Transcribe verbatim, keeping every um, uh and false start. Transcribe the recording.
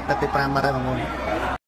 Copet di pramarnya bangun.